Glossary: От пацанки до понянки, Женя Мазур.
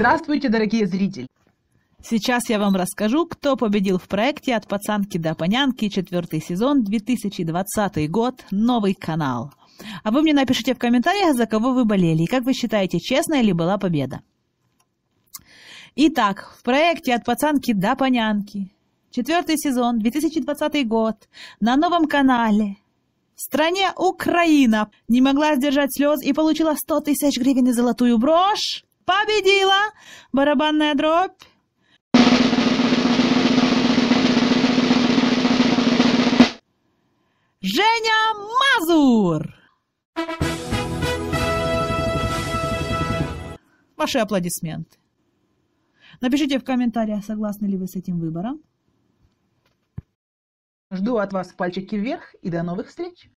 Здравствуйте, дорогие зрители! Сейчас я вам расскажу, кто победил в проекте «От пацанки до понянки», 4-й сезон, 2020 год, новый канал. А вы мне напишите в комментариях, за кого вы болели, и как вы считаете, честная ли была победа. Итак, в проекте «От пацанки до понянки», 4-й сезон, 2020 год, на новом канале, в стране Украина, не могла сдержать слез и получила 100 тысяч гривен и золотую брошь. Победила! Барабанная дробь. Женя Мазур! Ваши аплодисменты. Напишите в комментариях, согласны ли вы с этим выбором. Жду от вас пальчики вверх и до новых встреч!